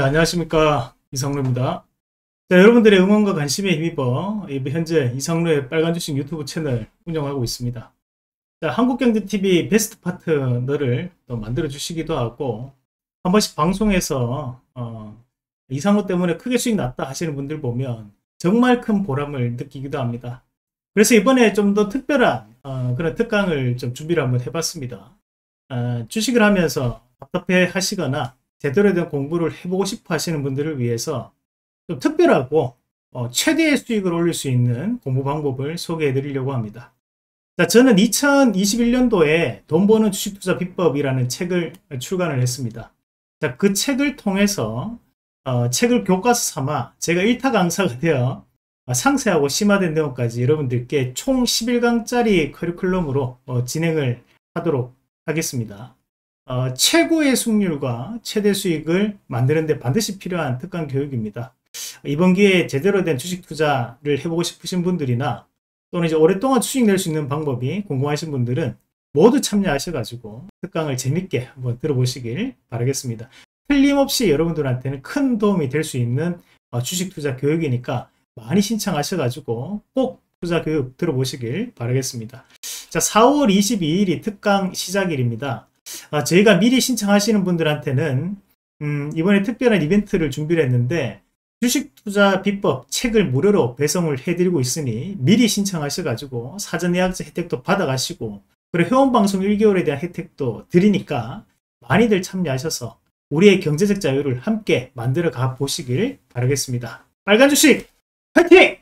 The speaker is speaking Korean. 네, 안녕하십니까, 이상로입니다. 자, 여러분들의 응원과 관심에 힘입어 현재 이상로의 빨간 주식 유튜브 채널 운영하고 있습니다. 자, 한국경제TV 베스트 파트너를 또 만들어 주시기도 하고, 한 번씩 방송에서 이상로 때문에 크게 수익 났다 하시는 분들 보면 정말 큰 보람을 느끼기도 합니다. 그래서 이번에 좀 더 특별한 그런 특강을 좀 준비를 한번 해봤습니다. 주식을 하면서 답답해 하시거나 제대로 된 공부를 해보고 싶어 하시는 분들을 위해서 좀 특별하고 최대의 수익을 올릴 수 있는 공부 방법을 소개해 드리려고 합니다. 자, 저는 2021년도에 돈 버는 주식 투자 비법이라는 책을 출간을 했습니다. 자, 그 책을 통해서 책을 교과서 삼아 제가 1타 강사가 되어 상세하고 심화된 내용까지 여러분들께 총 11강짜리 커리큘럼으로 진행을 하도록 하겠습니다. 최고의 승률과 최대 수익을 만드는 데 반드시 필요한 특강 교육입니다. 이번 기회에 제대로 된 주식 투자를 해보고 싶으신 분들이나 또는 이제 오랫동안 수익 낼 수 있는 방법이 궁금하신 분들은 모두 참여하셔가지고 특강을 재밌게 한번 들어보시길 바라겠습니다. 틀림없이 여러분들한테는 큰 도움이 될 수 있는 주식 투자 교육이니까 많이 신청하셔가지고 꼭 투자 교육 들어보시길 바라겠습니다. 자, 4월 22일이 특강 시작일입니다. 저희가 미리 신청하시는 분들한테는 이번에 특별한 이벤트를 준비를 했는데, 주식 투자 비법 책을 무료로 배송을 해드리고 있으니 미리 신청하셔가지고 사전 예약자 혜택도 받아가시고, 그리고 회원방송 1개월에 대한 혜택도 드리니까 많이들 참여하셔서 우리의 경제적 자유를 함께 만들어 가보시길 바라겠습니다. 빨간 주식 화이팅!